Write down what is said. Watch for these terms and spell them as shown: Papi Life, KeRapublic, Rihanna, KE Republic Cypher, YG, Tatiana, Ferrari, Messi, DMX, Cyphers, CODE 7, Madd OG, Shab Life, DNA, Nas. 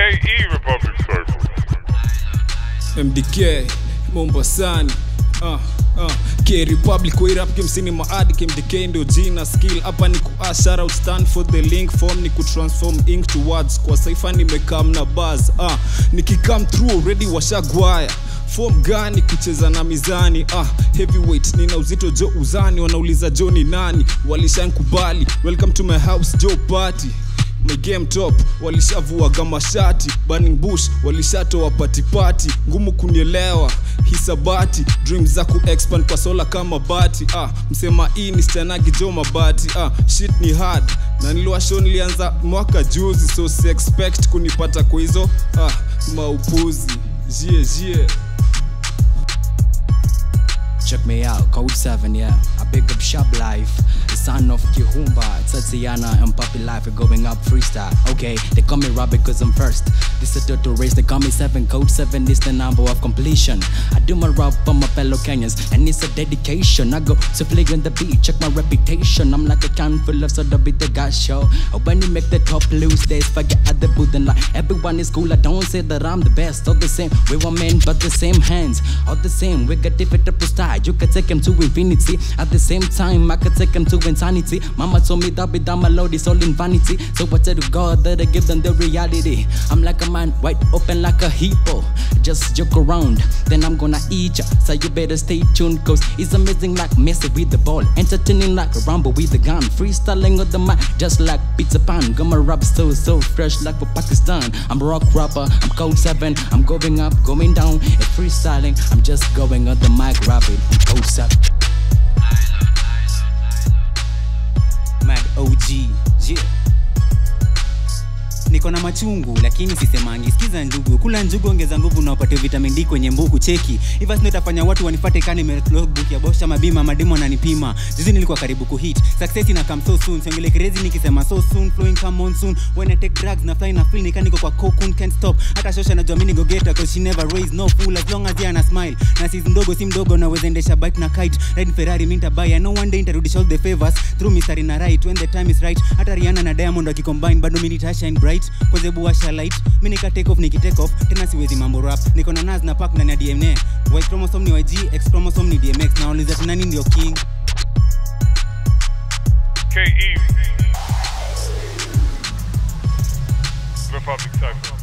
MKE Republic Cypher MDK Mombasani K-Republic way rap game sini maadi KMDK ndo jina skill hapa ni ku shout out stand for the link form ni ku transform ink to words kwa cypher nimekam na buzz nikikam through ready washagwaya form gani kucheza na mizani heavyweight nina uzito jo uzani wanauliza jo ni nani walishankubali welcome to my house jo party my game top walishavua gama shati burning bush walishatoa party party ngumu kunielewa hisabati dreams za ku expand kwa sola kama bati msema hii ni stanagi jo mabati shit ni hard na niliwasho nilianza mwaka juzi so si expect kunipata kwa hizo maupuzi jie check me out, Code 7, yeah. I big up Shab Life, the son of Kihumba, Tatiana and Papi Life going up freestyle. Okay, they call me Rob because I'm first. This is a turtle race, they call me 7. Code 7 is the number of completion. I do my rap for my fellow Kenyans, and it's a dedication. I go to play on the beat, check my reputation. I'm like a can full of soda beat the guy show. When you make the top loose, they forget at the booth and like everyone is cool. I don't say that I'm the best, all the same. We were men, but the same hands, all the same. We got different to style. You can take him to infinity. At the same time, I could take him to insanity. Mama told me that be down my load is all in vanity. So I tell to God that I give them the reality. I'm like a man, wide open like a hippo. Just joke around, then I'm gonna eat ya. So you better stay tuned, cause it's amazing like Messi with the ball. Entertaining like a Rambo with the gun. Freestyling on the mic, just like Pizza Pan. Got my rap so fresh like for Pakistan. I'm a rock rapper, I'm Code 7. I'm going up, going down, and freestyling. I'm just going on the mic rapping. Code 7 Mad OG yeah. Niko na machungu lakini sisemangi sikiza njugu kula njugu ongeza nguvu na upate vitamin D kwenye mbuku cheki hivi sio itafanya watu wanifate kani logbook ya bosha mabima mademo na nipima zizi nilikuwa karibu ku hit success ina come so soon siongele crazy nikisema so soon flowing come on soon when I take drugs na fly na feel nika niko kwa cocoon can't stop hata shosha na jamini go getter cause she never raise no fool as long as they ana smile na si ndogo si mdogo na weza endesha bike na kite red Ferrari minta buy I know one day introduce all the favors through Mr. Ina right when the time is right hata Rihanna na Diamond wakicombine bado mini tasha and bright kwa zebu washa light, mini ka take off, niki take off tena siwezi mambo rap, niko na Nas na Pac na DNA, Y chromosome ni YG, X chromosome ni DMX, na uliza tena nini ndio king KE Republic Cypher.